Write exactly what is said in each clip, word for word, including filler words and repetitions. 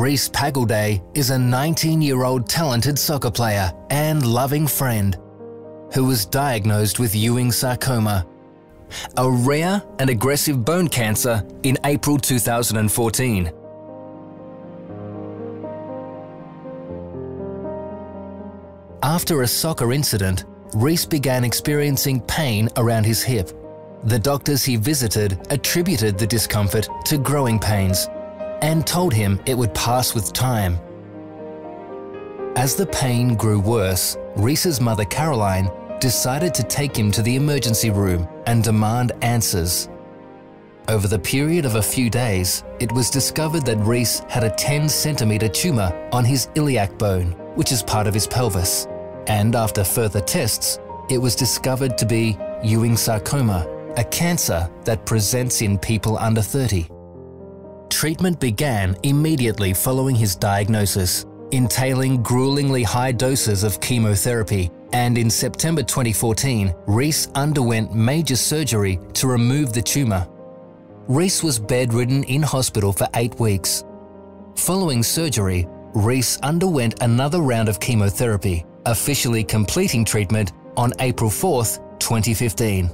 Rhys Pagalday is a nineteen-year-old talented soccer player and loving friend who was diagnosed with Ewing's sarcoma, a rare and aggressive bone cancer, in April two thousand fourteen. After a soccer incident, Rhys began experiencing pain around his hip. The doctors he visited attributed the discomfort to growing pains and told him it would pass with time. As the pain grew worse, Rhys's mother Caroline decided to take him to the emergency room and demand answers. Over the period of a few days, it was discovered that Rhys had a ten centimeter tumour on his iliac bone, which is part of his pelvis, and after further tests, it was discovered to be Ewing's sarcoma, a cancer that presents in people under thirty. Treatment began immediately following his diagnosis, entailing gruelingly high doses of chemotherapy, and in September twenty fourteen, Rhys underwent major surgery to remove the tumour. Rhys was bedridden in hospital for eight weeks. Following surgery, Rhys underwent another round of chemotherapy, officially completing treatment on April fourth, twenty fifteen.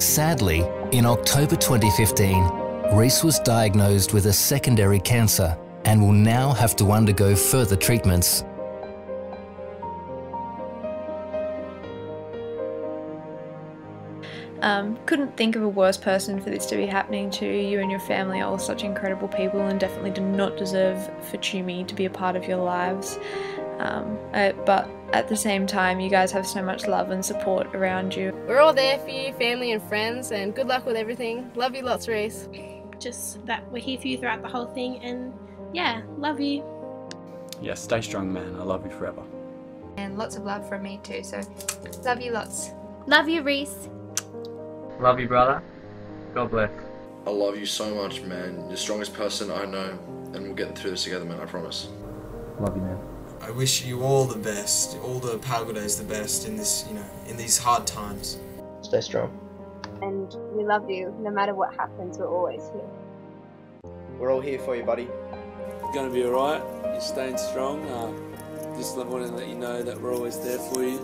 Sadly, in October twenty fifteen, Rhys was diagnosed with a secondary cancer and will now have to undergo further treatments. Um, couldn't think of a worse person for this to be happening to. You and your family are all such incredible people and definitely do not deserve for Tumi to be a part of your lives. Um, I, but at the same time, you guys have so much love and support around you. We're all there for you, family and friends, and good luck with everything. Love you lots, Rhys. Just that we're here for you throughout the whole thing, and yeah, love you. Yeah, stay strong, man. I love you forever. And lots of love from me too, so love you lots. Love you, Rhys. Love you, brother. God bless. I love you so much, man. You're the strongest person I know, and we'll get through this together, man, I promise. Love you, man. I wish you all the best, all the Pagaldays the best in this, you know, in these hard times. Stay strong. And we love you. No matter what happens, we're always here. We're all here for you, buddy. You're gonna be alright. You're staying strong. Uh, just want to let you know that we're always there for you.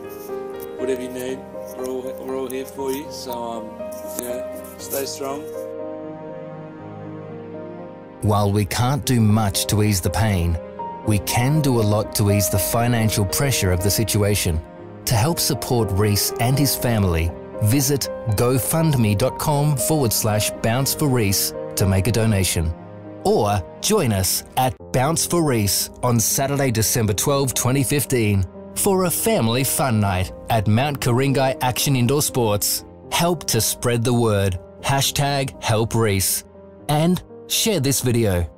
Whatever you need, we're all, we're all here for you. So, um, yeah, stay strong. While we can't do much to ease the pain, we can do a lot to ease the financial pressure of the situation. To help support Rhys and his family, visit gofundme.com forward slash Bounce for Rhys to make a donation. Or join us at Bounce for Rhys on Saturday, December twelfth, twenty fifteen. For a family fun night at Mount Karingai Action Indoor Sports. Help to spread the word. Hashtag help Rhys. And share this video.